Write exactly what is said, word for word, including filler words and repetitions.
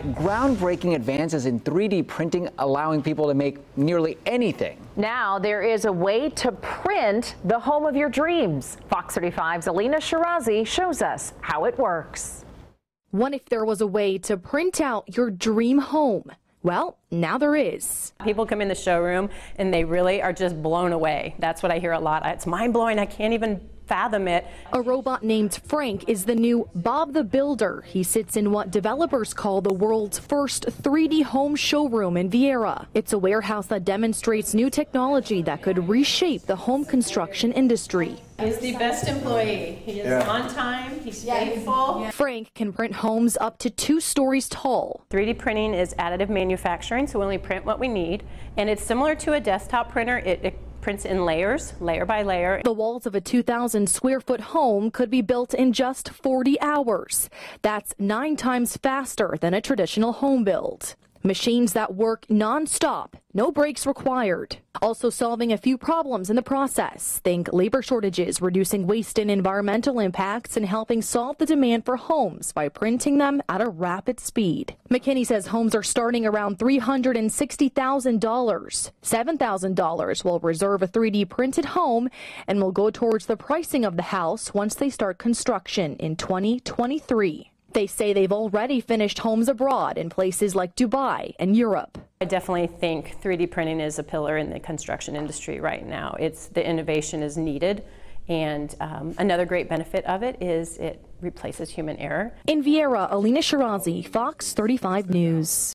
Groundbreaking advances in three D printing, allowing people to make nearly anything. Now there is a way to print the home of your dreams. Fox thirty-five's Alina Shirazi shows us how it works. What if there was a way to print out your dream home? Well, now there is. People come in the showroom and they really are just blown away. That's what I hear a lot. It's mind-blowing. I can't even fathom it. A robot named Frank is the new Bob the Builder. He sits in what developers call the world's first three D home showroom in Viera. It's a warehouse that demonstrates new technology that could reshape the home construction industry. He's the best employee. He is yeah. on time. He's yeah. faithful. Yeah. Frank can print homes up to two stories tall. three D printing is additive manufacturing, so we only print what we need. And it's similar to a desktop printer. It, it prints in layers, layer by layer. The walls of a two thousand square foot home could be built in just forty hours. That's nine times faster than a traditional home build. Machines that work non-stop, no breaks required. Also solving a few problems in the process. Think labor shortages, reducing waste and environmental impacts, and helping solve the demand for homes by printing them at a rapid speed. McKinney says homes are starting around three hundred sixty thousand dollars. seven thousand dollars will reserve a three D printed home and will go towards the pricing of the house once they start construction in twenty twenty-three. They say they've already finished homes abroad in places like Dubai and Europe. I definitely think three D printing is a pillar in the construction industry right now. It's the innovation is needed, and um, another great benefit of it is it replaces human error. In Viera, Alina Shirazi, Fox thirty-five News.